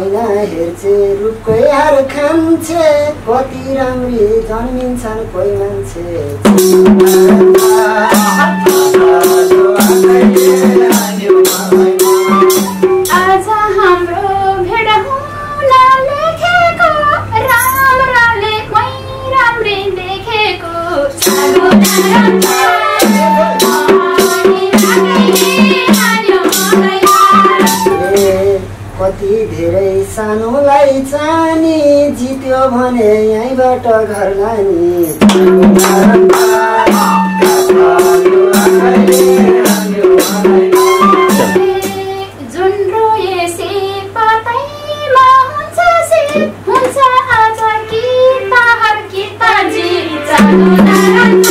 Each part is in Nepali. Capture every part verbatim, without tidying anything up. ऐना हेर्छे रुखको यार खान्छे कति राम्री जन्मिन्छन् कोही मान्छे। आज हाम्रो भेट हुन लेखेको राम्राले कोही राम्री देखेको कति धेरै सानोलाई जानी जित्यो भने यहीँबाट घर लानी जुन रोएसी पातैमा हुन्छ से हुन्छ आज कि ताहर कि ताजी चालुदारन्छ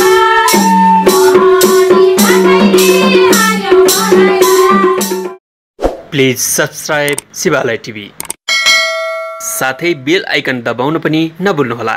प्लिज सब्सक्राइब शिवालय टिभी साथै बेल आइकन दबाउन पनि नभुल्नुहोला।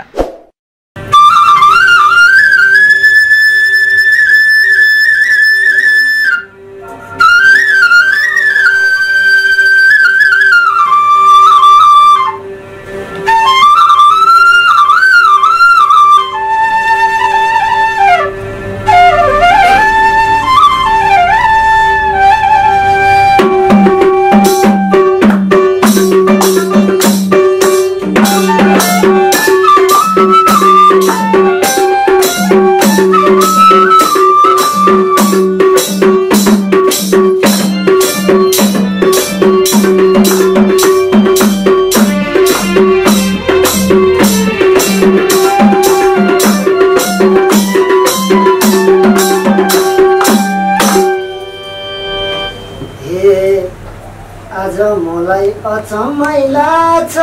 मैला छ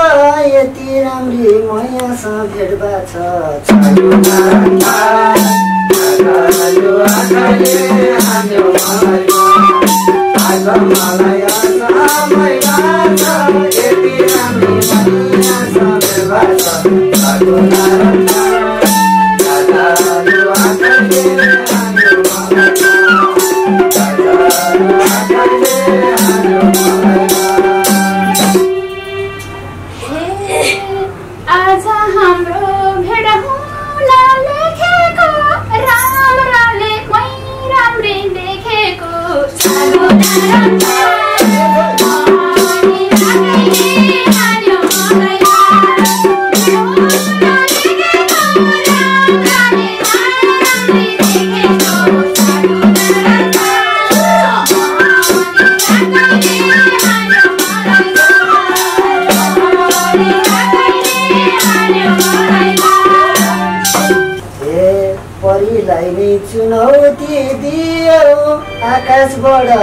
यति राम्री मयासँग भेटबा छ चुनौती दियो आकाश बड़ा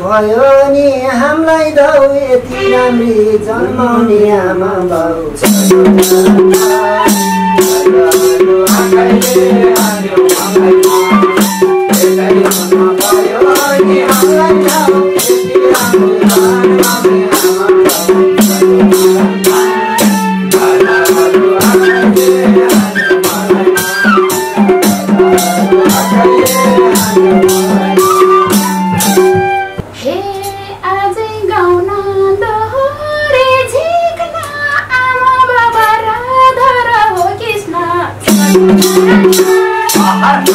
भयो नि हामीलाई दाउ यति राम्री जन्माउने आमा बाउ I'm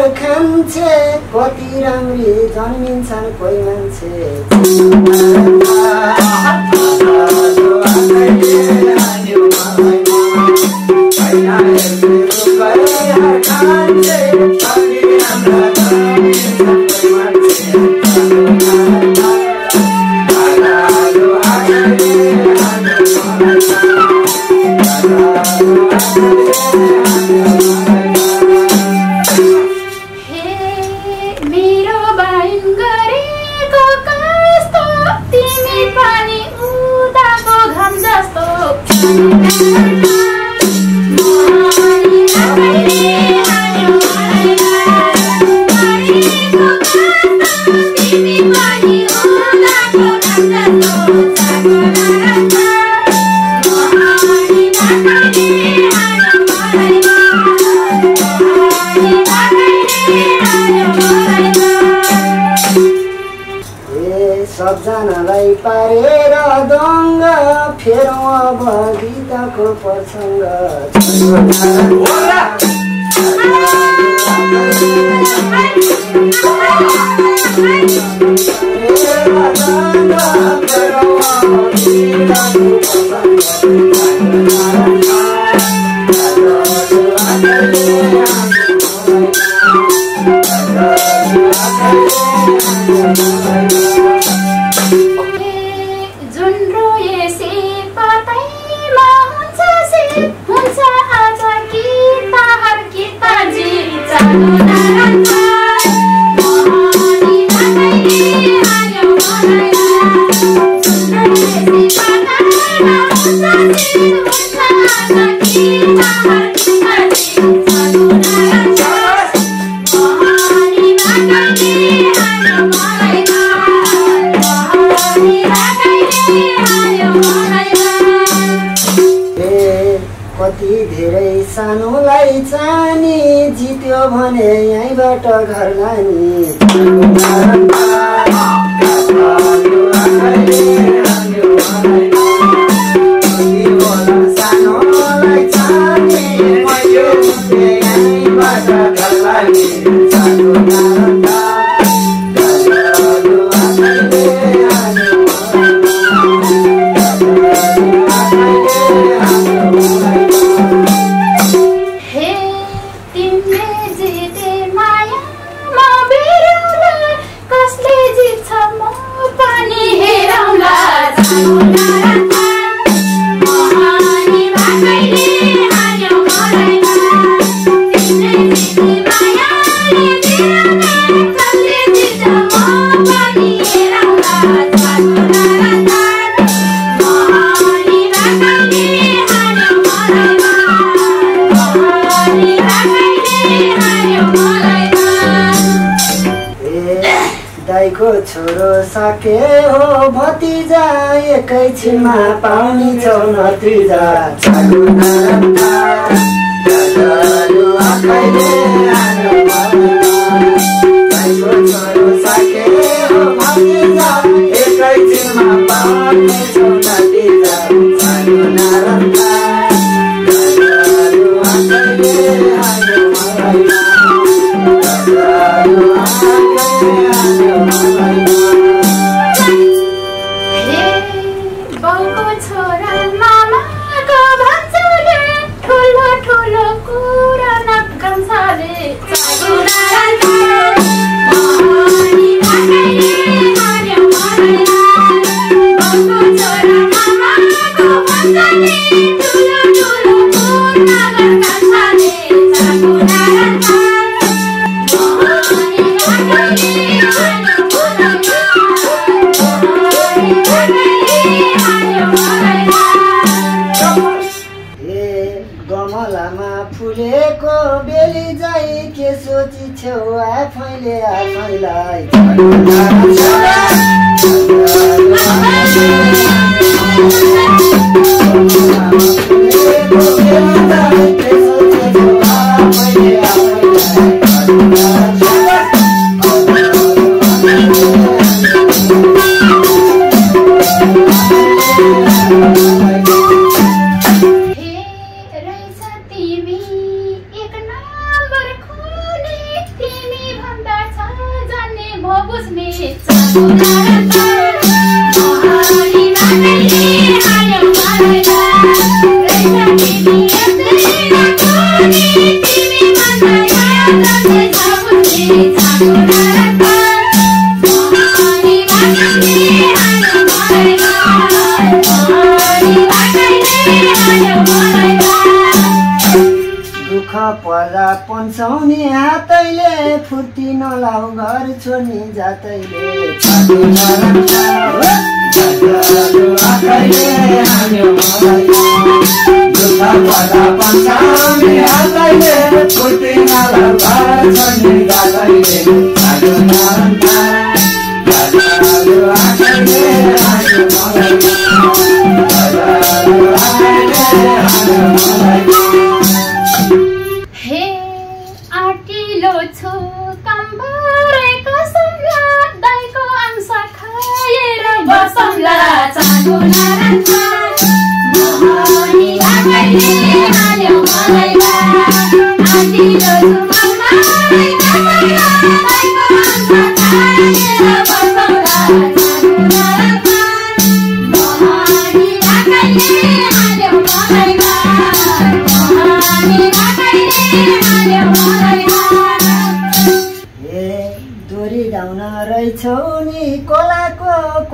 कति राम्री जन्मिन्छन् कोही मान्छे सबजनालाई पारेर दंग फेरौ अब गीतको प्रसंग कति धेरै सानोलाई जानी जित्यो भने यहीबाट घर जानी छोरो सके हो भतिजा एकैछिनमा पाउनी चौनत्रिजा दुख पर्दा पन्छौनी हातैले फुर्ती नलाउ घर छोड्ने जातैले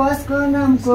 कसको नामको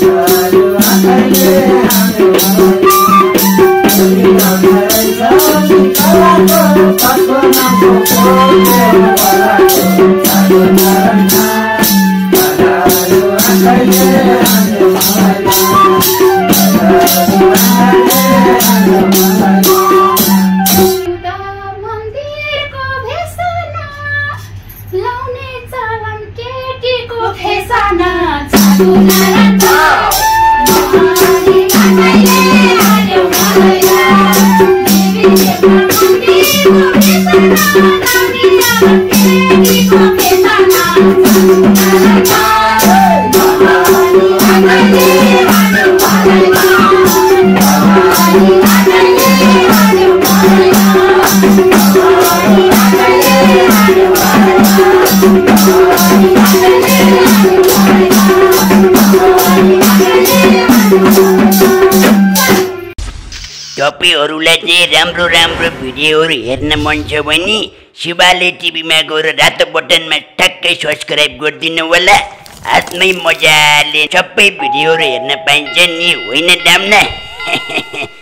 जादु आकाशले हाम्रो तपाईहरुलाई राम्रो राम्रो भिडियोहरु हेर्न मन छ भने शिवालय टिभी मा गएर रातो बटनमा ठ्याक्कै सब्स्क्राइब गर्दिनु होला। आफ्नै मजाले सबै भिडियोहरु हेर्न पाइन्छ नि, होइन दामना?